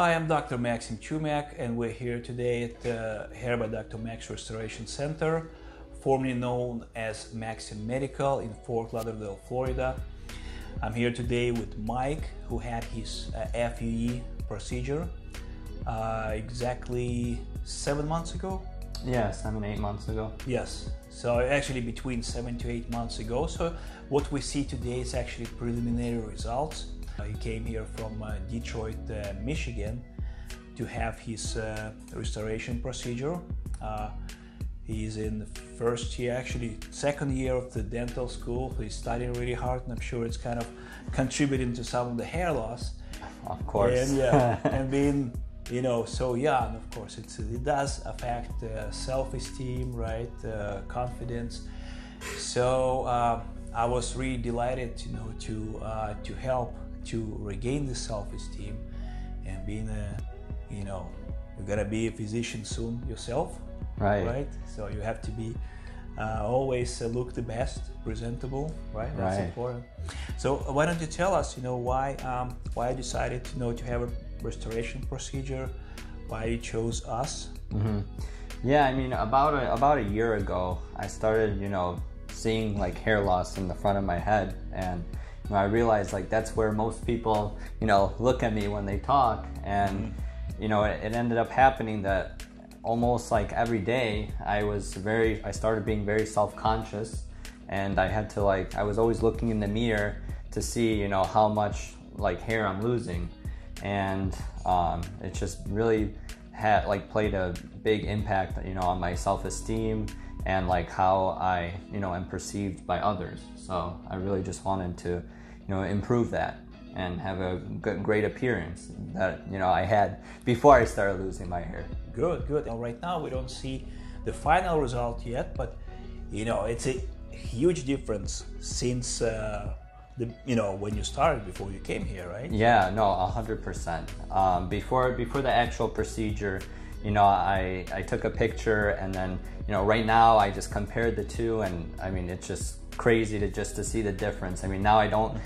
Hi, I'm Dr. Maxim Chumak, and we're here today at the Hair by Dr. Max Restoration Center, formerly known as Maxim Medical in Fort Lauderdale, Florida. I'm here today with Mike, who had his FUE procedure exactly 7 months ago. Yeah, 7 to 8 months ago. Yes, so actually between 7 to 8 months ago. So what we see today is actually preliminary results. He came here from Detroit, Michigan to have his restoration procedure. He's in the first year, actually second year of the dental school. He's studying really hard, and I'm sure it's kind of contributing to some of the hair loss. Of course. And, yeah, and being, you know, so young, of course, it does affect self-esteem, right, confidence. So I was really delighted, you know, to help to regain the self-esteem, and being a, you know, you're gonna be a physician soon yourself, right? So you have to be always look the best, presentable, right? That's important. So why don't you tell us, you know, why I decided, you know, to have a restoration procedure, why you chose us? Mm-hmm. Yeah, I mean, about a year ago, I started, you know, seeing like hair loss in the front of my head, and you know, I realized like that's where most people, you know, look at me when they talk, and you know, it ended up happening that almost like every day I started being very self-conscious, and I was always looking in the mirror to see, you know, how much like hair I'm losing, and it just really had like played a big impact, you know, on my self-esteem and like how I, you know, am perceived by others. So I really just wanted to, you know, improve that and have a good, great appearance that, you know, I had before I started losing my hair. Good, good. Now, right now we don't see the final result yet, but you know, it's a huge difference since you know, when you started, before you came here, right? Yeah, no, 100%. Before the actual procedure, you know, I took a picture, and then, you know, right now I just compared the two, and I mean, it's just crazy to see the difference. I mean, now I don't,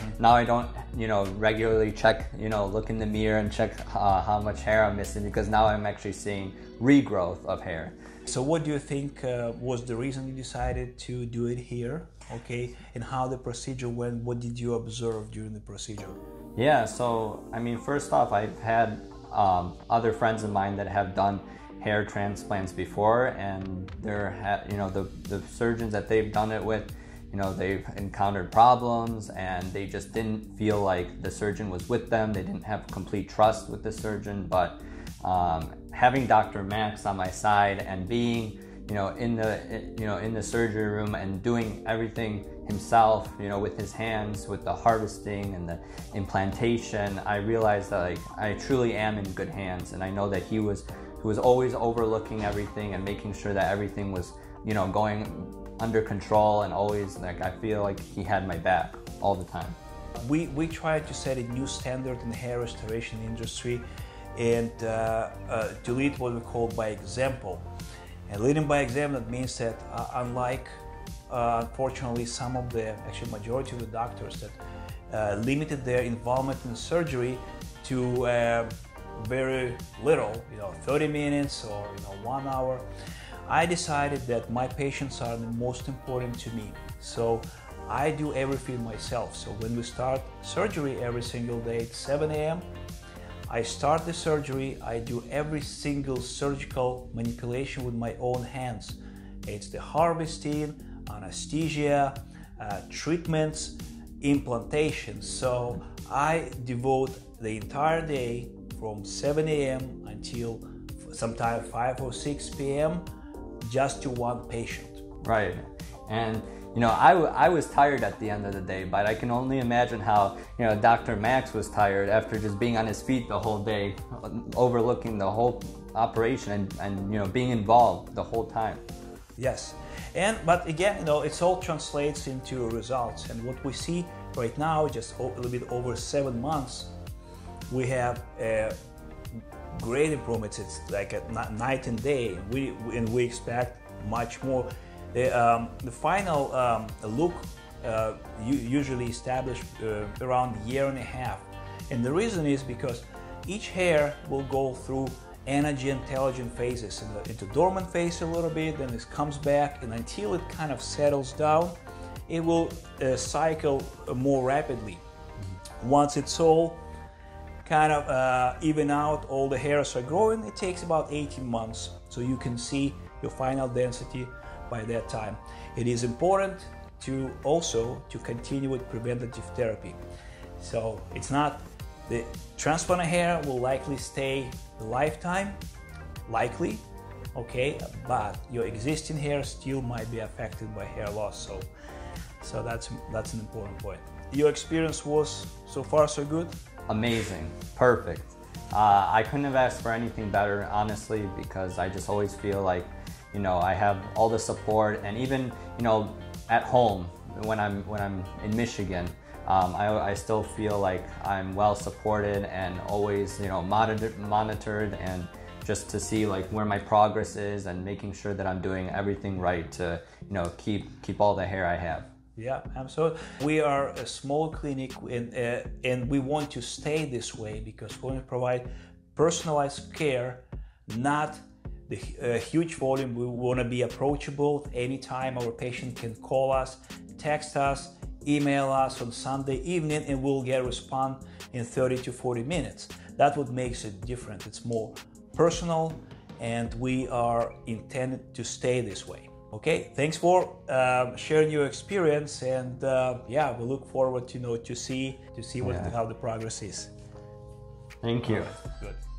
you know, regularly check, you know, look in the mirror and check how much hair I'm missing, because now I'm actually seeing regrowth of hair. So what do you think was the reason you decided to do it here? Okay, and how the procedure went, what did you observe during the procedure? Yeah, so I mean, first off, I've had other friends of mine that have done hair transplants before, and you know, the surgeons that they've done it with, you know, they've encountered problems, and they just didn't feel like the surgeon was with them. They didn't have complete trust with the surgeon. But having Dr. Max on my side, and being, you know, in the surgery room and doing everything himself, you know, with his hands, with the harvesting and the implantation, I realized that like I truly am in good hands, and I know that he was always overlooking everything and making sure that everything was, you know, going under control, and always like I feel like he had my back all the time. We tried to set a new standard in the hair restoration industry, and to lead what we call by example. And leading by example, that means that unlike, unfortunately, some of the, actually majority of the doctors that limited their involvement in surgery to very little, you know, 30 minutes or, you know, 1 hour, I decided that my patients are the most important to me. So I do everything myself. So when we start surgery every single day at 7 a.m., I start the surgery, I do every single surgical manipulation with my own hands. It's the harvesting, anesthesia, treatments, implantation. So I devote the entire day from 7 a.m. until sometime 5 or 6 p.m. just to one patient. Right. And you know, I was tired at the end of the day, but I can only imagine how, you know, Dr. Max was tired after just being on his feet the whole day, overlooking the whole operation, and you know, being involved the whole time. Yes, but again, you know, it all translates into results, and what we see right now, just a little bit over 7 months, we have great improvements. It's like a night and day. We expect much more. The final look usually established around a year and a half, and the reason is because Each hair will go through energy and telogen phases, and into dormant phase a little bit, then it comes back, and until it kind of settles down, it will cycle more rapidly. Once it's all kind of even out, all the hairs are growing, it takes about 18 months. So you can see your final density by that time. It is important to also to continue with preventative therapy. So it's not the transplant hair will likely stay a lifetime, likely, okay, but your existing hair still might be affected by hair loss. So that's an important point. Your experience was so far so good? Amazing, perfect. I couldn't have asked for anything better, honestly, because I just always feel like, you know, I have all the support, and even, you know, at home when I'm in Michigan, I still feel like I'm well supported and always, you know, monitored, and just to see like where my progress is and making sure that I'm doing everything right to, you know, keep all the hair I have. Yeah, absolutely. We are a small clinic, and we want to stay this way because we want to provide personalized care, not the huge volume. We want to be approachable at any time. Our patient can call us, text us, email us on Sunday evening, and we'll get a response in 30 to 40 minutes. That's what makes it different. It's more personal, and we are intended to stay this way. Okay, thanks for sharing your experience, and yeah, we look forward to see how the progress is. Thank you. Good.